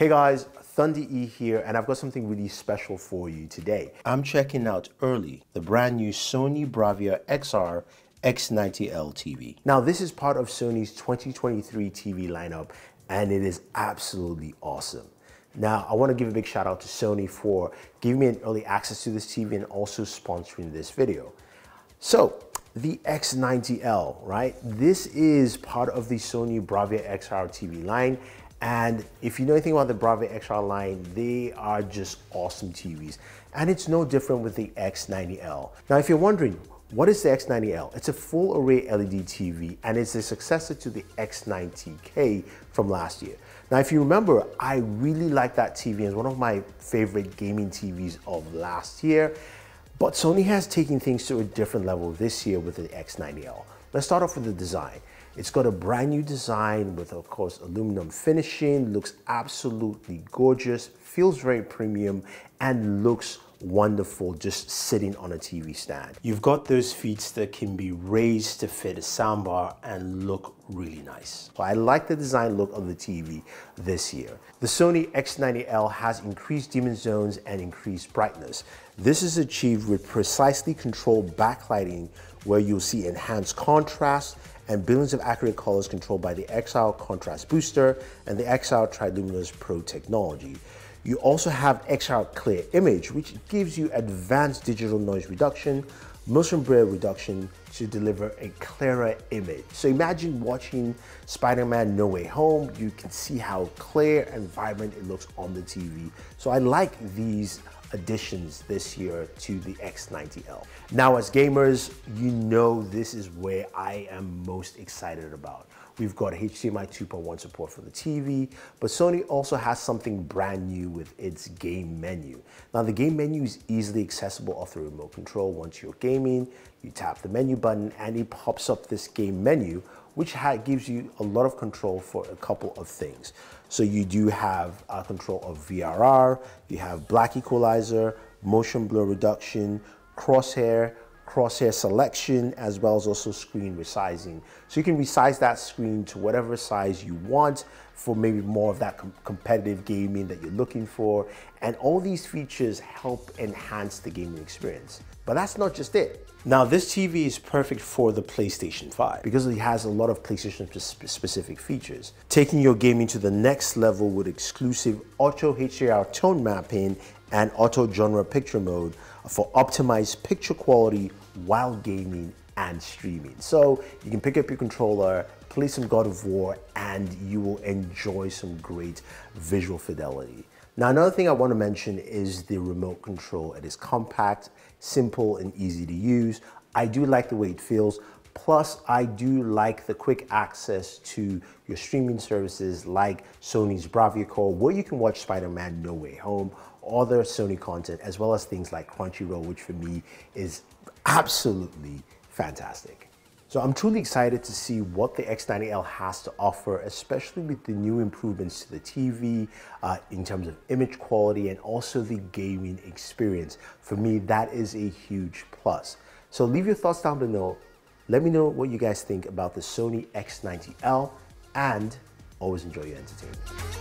Hey guys, Thunder E here, and I've got something really special for you today. I'm checking out early the brand new Sony Bravia XR X90L TV. Now this is part of Sony's 2023 TV lineup, and it is absolutely awesome. Now, I want to give a big shout out to Sony for giving me an early access to this TV and also sponsoring this video. So, the X90L, right? This is part of the Sony Bravia XR TV line. And if you know anything about the Bravia XR line, they are just awesome TVs. And it's no different with the X90L. Now, if you're wondering, what is the X90L? It's a full array LED TV, and it's a successor to the X90K from last year. Now, if you remember, I really like that TV. It's one of my favorite gaming TVs of last year. But Sony has taken things to a different level this year with the X90L. Let's start off with the design. It's got a brand new design with, of course, aluminum finishing, looks absolutely gorgeous, feels very premium, and looks wonderful just sitting on a TV stand. You've got those feet that can be raised to fit a soundbar and look really nice. So I like the design look of the TV this year. The Sony X90L has increased dimming zones and increased brightness. This is achieved with precisely controlled backlighting, where you'll see enhanced contrast and billions of accurate colors controlled by the XR Contrast Booster and the XR Triluminous Pro technology. You also have XR Clear Image, which gives you advanced digital noise reduction, motion blur reduction to deliver a clearer image. So imagine watching Spider-Man No Way Home. You can see how clear and vibrant it looks on the TV. So I like these additions this year to the X90L. Now, as gamers, you know this is where I am most excited about. We've got HDMI 2.1 support for the TV, but Sony also has something brand new with its game menu. Now, the game menu is easily accessible off the remote control. Once you're gaming, you tap the menu button and it pops up this game menu, which gives you a lot of control for a couple of things. So you do have control of VRR, you have black equalizer, motion blur reduction, crosshair selection, as well as also screen resizing. So you can resize that screen to whatever size you want for maybe more of that competitive gaming that you're looking for. And all these features help enhance the gaming experience. But that's not just it. Now, this TV is perfect for the PlayStation 5 because it has a lot of PlayStation specific features. Taking your gaming to the next level with exclusive auto HDR tone mapping and auto genre picture mode for optimized picture quality while gaming and streaming. So you can pick up your controller, play some God of War, and you will enjoy some great visual fidelity. Now, another thing I want to mention is the remote control. It is compact, simple, and easy to use. I do like the way it feels. Plus, I do like the quick access to your streaming services like Sony's Bravia Core, where you can watch Spider-Man No Way Home, other Sony content, as well as things like Crunchyroll, which for me is absolutely fantastic. So I'm truly excited to see what the X90L has to offer, especially with the new improvements to the TV in terms of image quality and also the gaming experience. For me, that is a huge plus. So leave your thoughts down below. Let me know what you guys think about the Sony X90L, and always enjoy your entertainment.